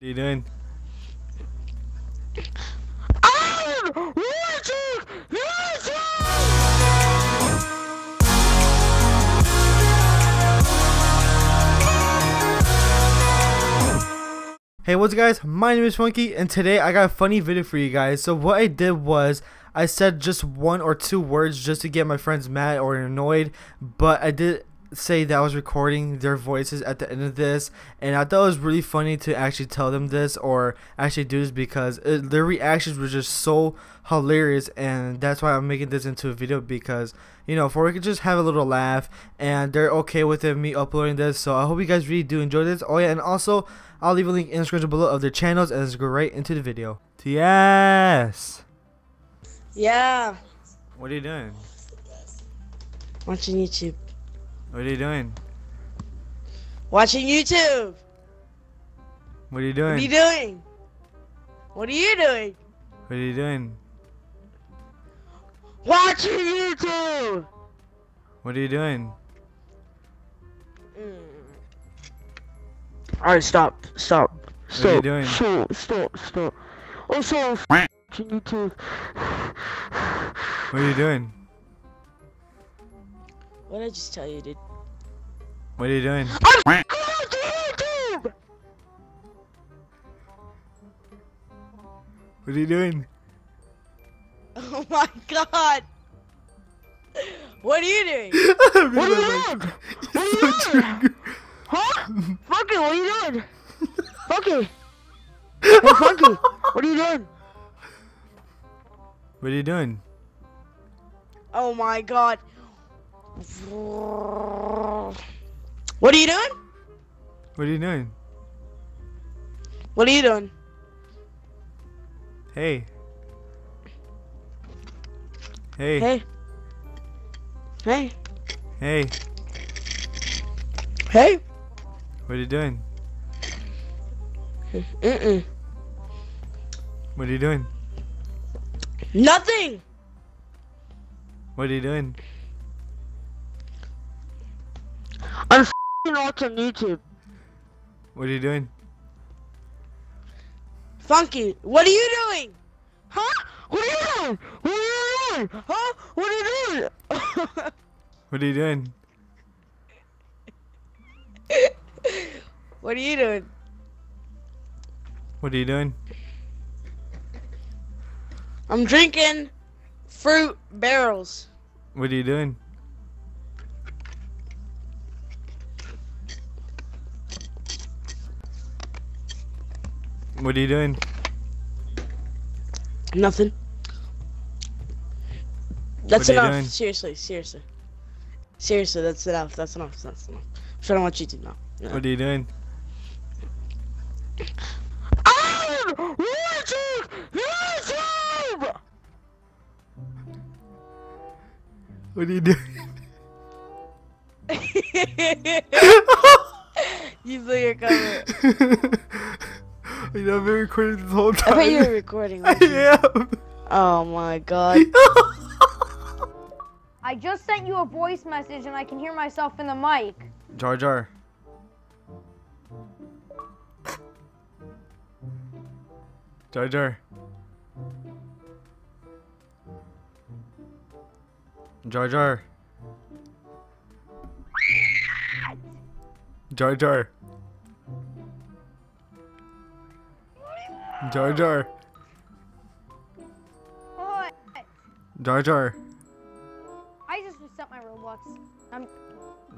What are you doing? Hey, what's up guys, my name is Funky and today I got a funny video for you guys. So what I did was I said just one or two words just to get my friends mad or annoyed, but I did say that I was recording their voices at the end of this, and I thought it was really funny to actually tell them this or actually do this because their reactions were just so hilarious, and that's why I'm making this into a video, because you know, for we could just have a little laugh and they're okay with it, me uploading this. So I hope you guys really do enjoy this. Oh yeah, and also I'll leave a link in the description below of their channels, and let's go right into the video. TS. Yeah. What are you doing? Watching YouTube. What are you doing? Watching YouTube. What are you doing? What are you doing? What are you doing? What are you doing? Watching YouTube. What are you doing? Alright, stop. What are you doing? Stop. Also, watching YouTube. What are you doing? What did I just tell you, dude? What are you doing? I'm YouTube! What are you doing? Oh my god! What are you doing? What are you doing? What are you doing? Huh? Funky, what are you doing? Funky! Hey, Funky, what are you doing? What are you doing? Oh my god! What are you doing? What are you doing? What are you doing? Hey. Hey. Hey. Hey. Hey. Hey. What are you doing? What are you doing? Nothing. What are you doing? I'm f***ing watching YouTube. What are you doing? Funky, what are you doing? Huh? What are you doing? What are you doing? Huh? What are you doing? What are you doing? What are you doing? What are you doing? I'm drinking fruit barrels. What are you doing? What are you doing? Nothing. That's enough. Seriously, that's enough. That's enough. I'm trying to watch YouTube now. No. What are you doing? I'm watching YouTube! What are you doing? You blew your cover. You know, I've been recording this whole time. I bet you were recording. I am. Oh my god. I just sent you a voice message and I can hear myself in the mic. Jar Jar. Jar Jar. Jar Jar. Jar Jar. Jar Jar. What? Jar Jar. I just reset my Roblox. I'm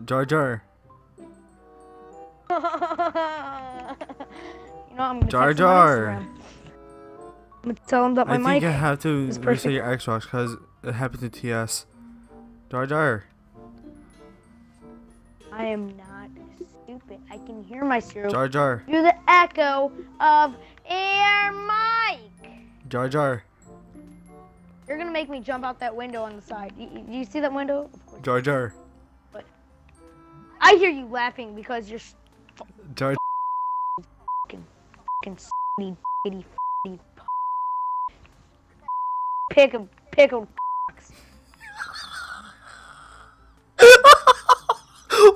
Jar Jar. You know I'm gonna Jar Jar. I'm gonna tell him that my mic. I think I have to reset your Xbox because it happened to TS. Jar Jar. I am not stupid. I can hear myself. Jar Jar. You're the echo of. Air Mike! Jar Jar. You're gonna make me jump out that window on the side. You see that window? Of course. Jar Jar. But I hear you laughing because you're Jar fucking pickle box.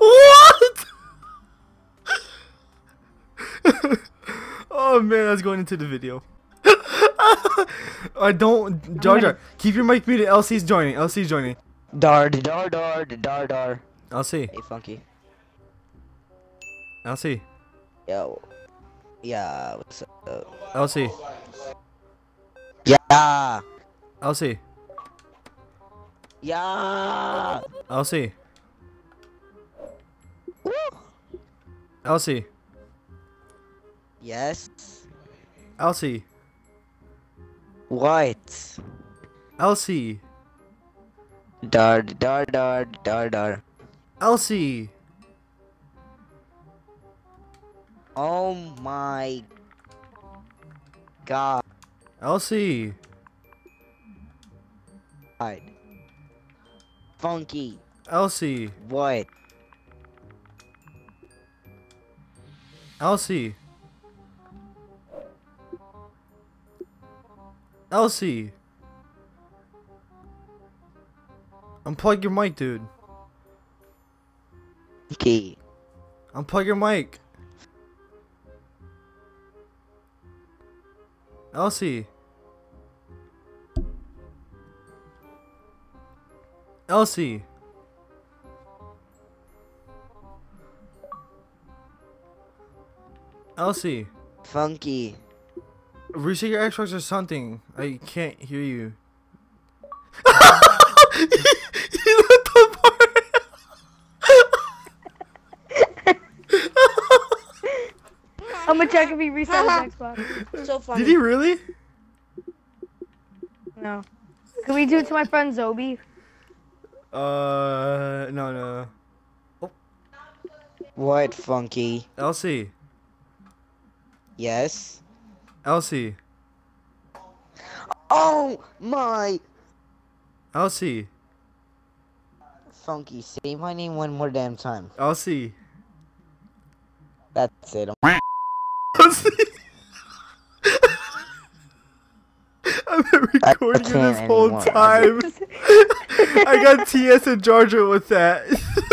What? Oh man, that's going into the video. I don't. Georgia, keep your mic muted. LC's joining. LC's joining. Dar. LC. Hey, Funky. LC. Yo. Yeah. What's up? LC. Yeah. LC. Yeah. LC. Woo. LC. Yes. LC. What? LC. Dar. LC. Oh my god. LC. Right. Funky. LC. What? LC. LC. Unplug your mic, dude. Okay. Unplug your mic. LC. LC. LC. Funky. Reset your Xbox or something. I can't hear you. He left the bar. I'm gonna check if he reset his Xbox. So funny. Did he really? No. Can we do it to my friend Zobie? No. Oh. What, Funky? LC. Yes. LC. Oh my. LC. Funky, say my name one more damn time. LC. That's it. LC. I've been recording this whole time. I got TS and Georgia with that.